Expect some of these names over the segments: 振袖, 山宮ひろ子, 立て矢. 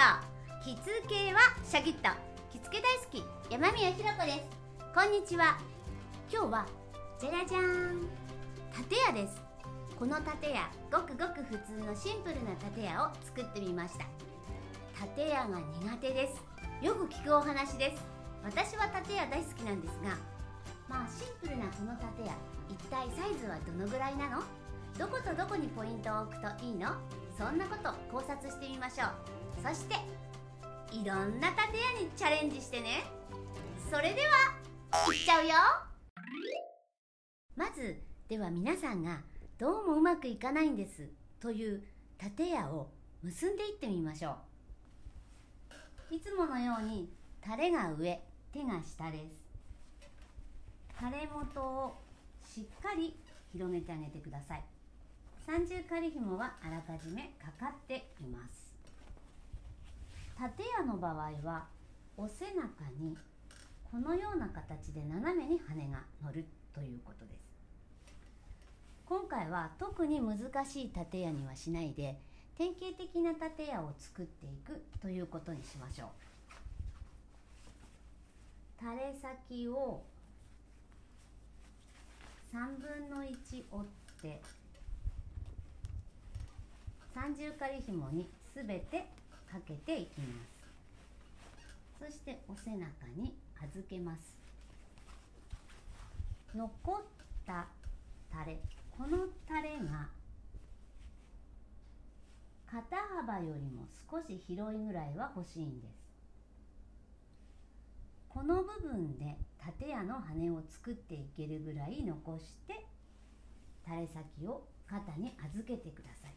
た。着付けはシャキッと。着付け大好き、山宮ひろ子です。こんにちは。今日はじゃらじゃーん、盾屋です。この盾屋、ごくごく普通のシンプルな盾屋を作ってみました。盾屋が苦手です。よく聞くお話です。私は盾屋大好きなんですが、まあシンプルなこの盾屋、一体サイズはどのぐらいなの？どことどこにポイントを置くといいの？そんなこと考察してみましょう。そしていろんな盾屋にチャレンジしてね。それではいっちゃうよ。まずでは皆さんがどうもうまくいかないんですという盾屋を結んでいってみましょう。いつものようにタレが上、手が下です。タレ元をしっかり広げてあげてください。三重仮紐はあらかじめかかっています。盾屋の場合はお背中にこのような形で斜めに羽が乗るということです。今回は特に難しい盾屋にはしないで、典型的な盾屋を作っていくということにしましょう。タレ先を1/3折って三重仮紐にすべてかけていきます。そしてお背中に預けます。残ったタレ、このタレが肩幅よりも少し広いぐらいは欲しいんです。この部分で盾屋の羽を作っていけるぐらい残して、タレ先を肩に預けてください。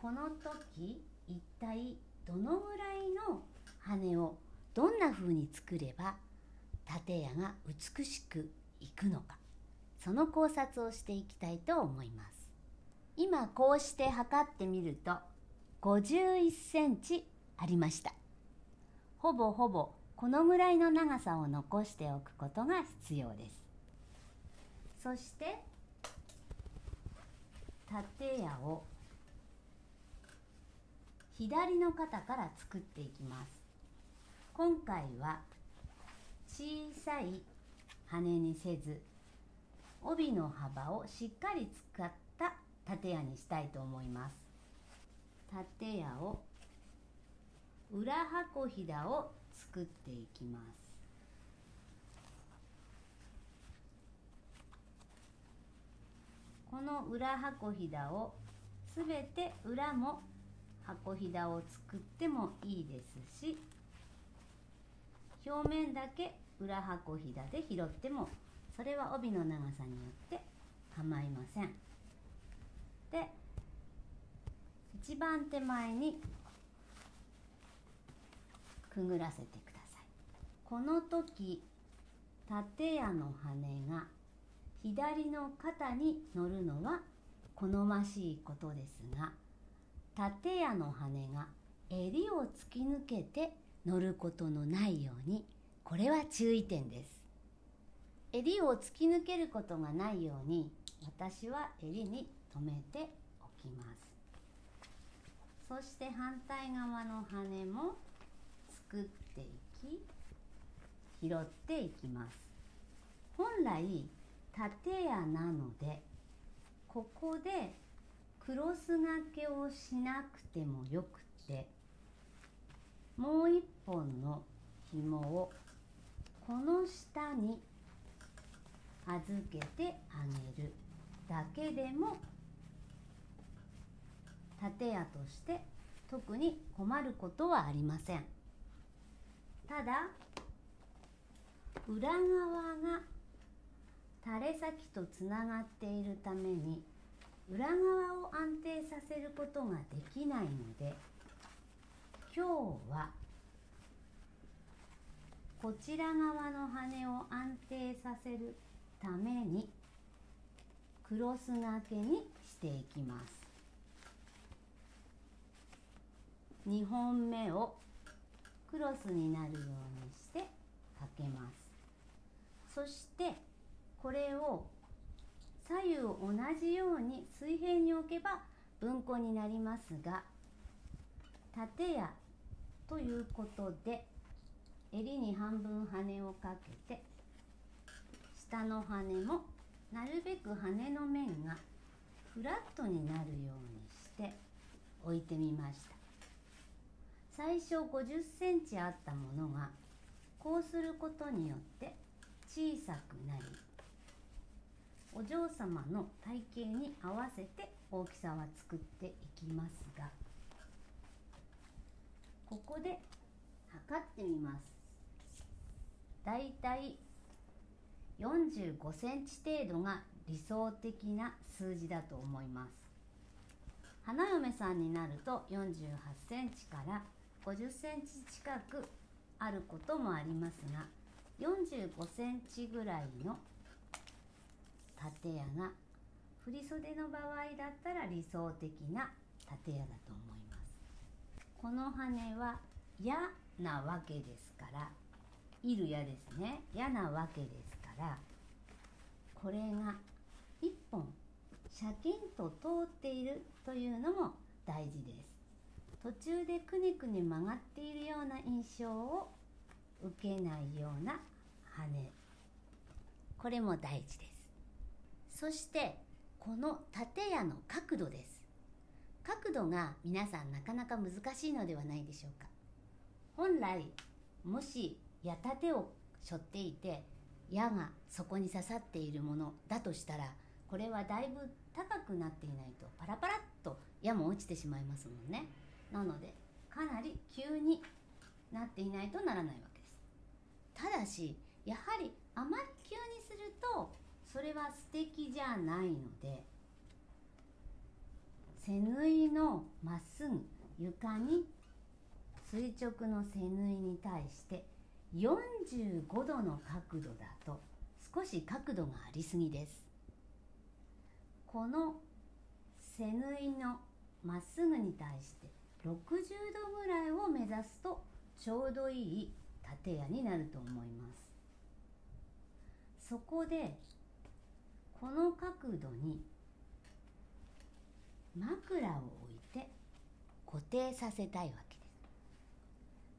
この時一体どのぐらいの羽をどんな風に作れば盾屋が美しくいくのか、その考察をしていきたいと思います。今こうして測ってみると51センチありました。ほぼほぼこのぐらいの長さを残しておくことが必要です。そして盾屋を左の肩から作っていきます。今回は小さい羽にせず、帯の幅をしっかり使った盾屋にしたいと思います。盾屋を裏箱ひだを作っていきます。この裏箱ひだをすべて、裏も箱ひだを作ってもいいですし、表面だけ裏箱ひだで拾っても、それは帯の長さによって構いません。で、一番手前にくぐらせてください。この時盾屋の羽が左の肩に乗るのは好ましいことですが、盾屋の羽が襟を突き抜けて乗ることのないように、これは注意点です。襟を突き抜けることがないように、私は襟に留めておきます。そして反対側の羽も作っていき、拾っていきます。本来盾屋なので、ここでクロス掛けをしなくてもよくて、もう一本の紐をこの下に預けてあげるだけでも、盾屋として特に困ることはありません。ただ裏側が垂れ先とつながっているために、裏側を安定させることができないので、今日はこちら側の羽を安定させるためにクロス掛けにしていきます。2本目をクロスになるようにしてかけます。そしてこれを左右同じように水平に置けば文庫になりますが、縦矢ということで、襟に半分羽をかけて、下の羽もなるべく羽の面がフラットになるようにして置いてみました。最初50センチあったものが、こうすることによって小さくなり、お嬢様の体型に合わせて大きさは作っていきますが、ここで測ってみます。だいたい45センチ程度が理想的な数字だと思います。花嫁さんになると48センチから50センチ近くあることもありますが、45センチぐらいの縦矢が振り袖の場合だったら理想的な縦矢だと思います。この羽は矢なわけですから、いる矢ですね、矢なわけですから、これが1本シャキンと通っているというのも大事です。途中でくねくね曲がっているような印象を受けないような羽、これも大事です。そしてこの縦矢の角度です。角度が皆さんなかなか難しいのではないでしょうか。本来もし矢盾を背負っていて矢がそこに刺さっているものだとしたら、これはだいぶ高くなっていないとパラパラっと矢も落ちてしまいますもんね。なのでかなり急になっていないとならないわけです。ただしやはりあまり急にするとそれは素敵じゃないので、背縫いのまっすぐ床に垂直の背縫いに対して45度の角度だと少し角度がありすぎです。この背縫いのまっすぐに対して60度ぐらいを目指すとちょうどいい縦矢になると思います。そこでこの角度に枕を置いて固定させたいわけで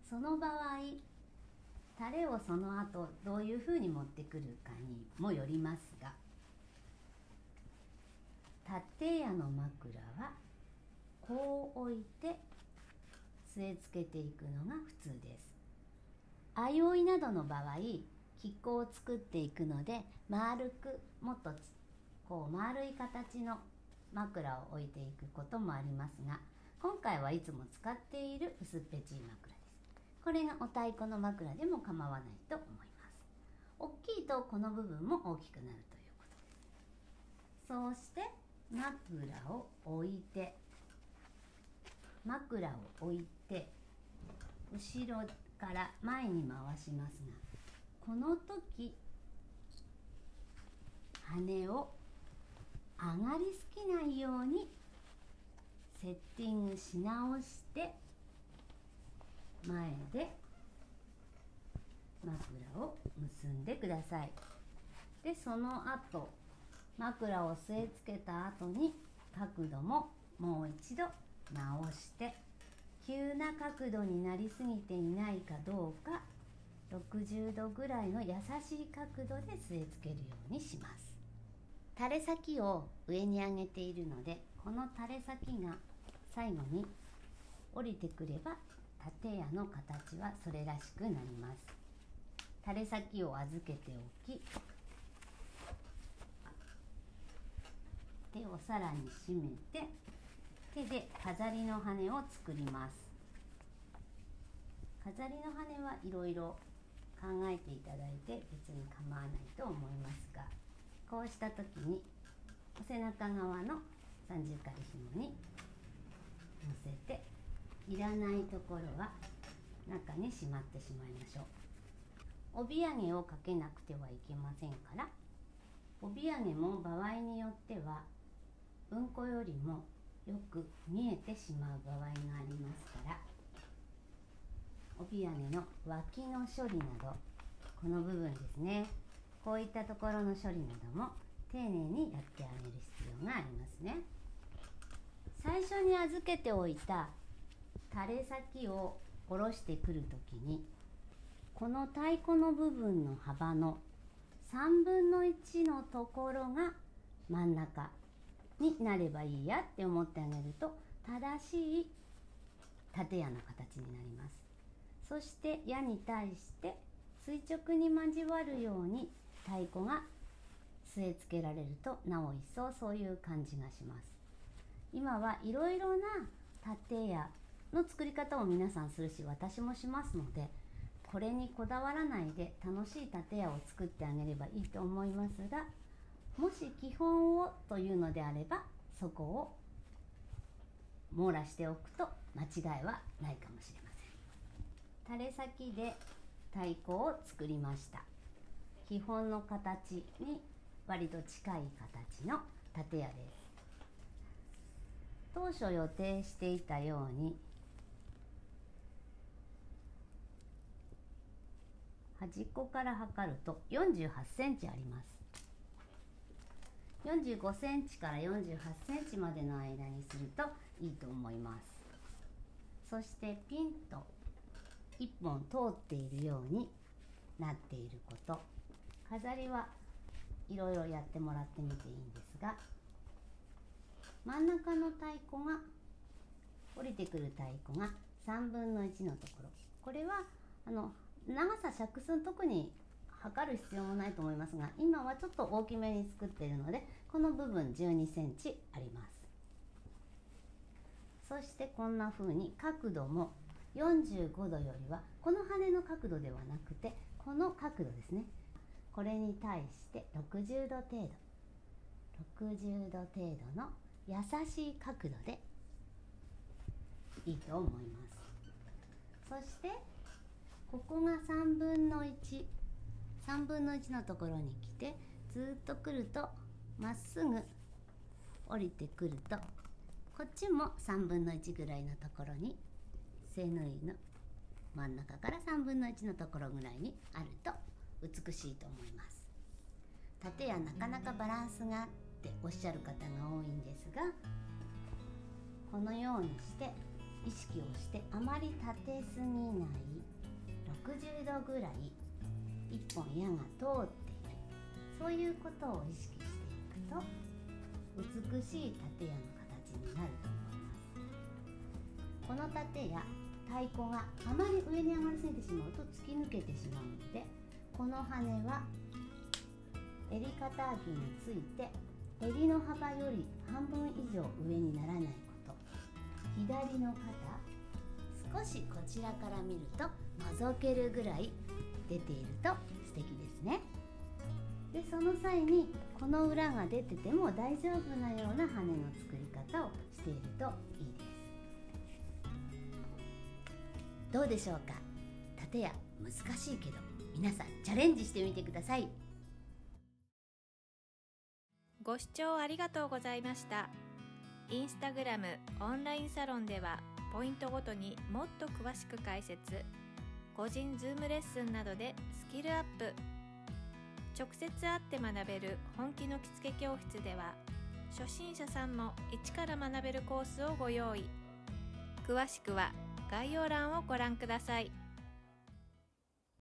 す。その場合、タレをその後どういうふうに持ってくるかにもよりますが、縦矢の枕はこう置いて据え付けていくのが普通です。相生いなどの場合、亀甲を作っていくので丸く、もっとこう丸い形の枕を置いていくこともありますが、今回はいつも使っている薄っぺちい枕です。これがお太鼓の枕でも構わないと思います。大きいとこの部分も大きくなるということです。そうして枕を置いて、枕を置いて後ろから前に回しますが、この時羽を上がりすぎないようにセッティングし直して、前で枕を結んでください。でその後、枕を据え付けた後に角度ももう一度直して、急な角度になりすぎていないかどうか、60度ぐらいの優しい角度で据え付けるようにします。垂れ先を上に上げているので、この垂れ先が最後に降りてくれば縦矢の形はそれらしくなります。垂れ先を預けておき、手をさらに締めて、手で飾りの羽を作ります。飾りの羽はいろいろ考えていただいて別に構わないと思いますが、こうした時にお背中側の三重仮紐に乗せて、いらないところは中にしまってしまいましょう。帯揚げをかけなくてはいけませんから、帯揚げも場合によってはうんこよりもよく見えてしまう場合がありますから、帯揚げの脇の処理など、この部分ですね、こういったところの処理なども丁寧にやってあげる必要がありますね。最初に預けておいた垂れ先を下ろしてくるときに、この太鼓の部分の幅の3分の1のところが真ん中になればいいやって思ってあげると、正しい縦矢の形になります。そして矢に対して垂直に交わるように太鼓が据え付けられると、なお一層そういう感じがします。今はいろいろな縦矢の作り方を皆さんするし、私もしますので、これにこだわらないで楽しい縦矢を作ってあげればいいと思いますが、もし基本をというのであれば、そこを網羅しておくと間違いはないかもしれません。垂れ先で太鼓を作りました。基本の形に割と近い形の縦矢です。当初予定していたように、端っこから測ると48センチあります。45センチから48センチまでの間にするといいと思います。そしてピンと1本通っているようになっていること、飾りはいろいろやってもらってみていいんですが、真ん中の太鼓が降りてくる太鼓が3分の1のところ、これは長さ尺寸特に測る必要もないと思いますが、今はちょっと大きめに作っているので、この部分12センチあります。そしてこんな風に角度も45度よりはこの羽の角度ではなくて、この角度ですね。これに対して60度程度、60度程度の優しい角度でいいと思います。そしてここが3分の1、3分の1のところに来て、ずっと来るとまっすぐ降りてくると、こっちも3分の1ぐらいのところに、背縫いの真ん中から3分の1のところぐらいにあると美しいと思います。縦やなかなかバランスがっておっしゃる方が多いんですが、このようにして意識をして、あまり立てすぎない、60度ぐらい1本矢が通っている、そういうことを意識していくと、美しい縦矢の形になると思います。この縦矢、太鼓があまり上に上がりすぎてしまうと突き抜けてしまうので、この羽は襟肩あきについて、襟の幅より半分以上上にならないこと、左の肩、少しこちらから見ると覗けるぐらい出ていると素敵ですね。で、その際にこの裏が出てても大丈夫なような羽の作り方をしているといいです。どうでしょうか。縦矢難しいけど、皆さんチャレンジしてみてください。ご視聴ありがとうございました。インスタグラム、オンラインサロンではポイントごとにもっと詳しく解説、個人ズームレッスンなどでスキルアップ。直接会って学べる本気の着付け教室では、初心者さんも一から学べるコースをご用意。詳しくは概要欄をご覧ください。